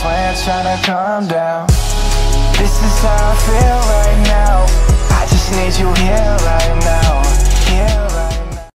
swear trying to calm down. This is how I feel right now. I just need you here right now.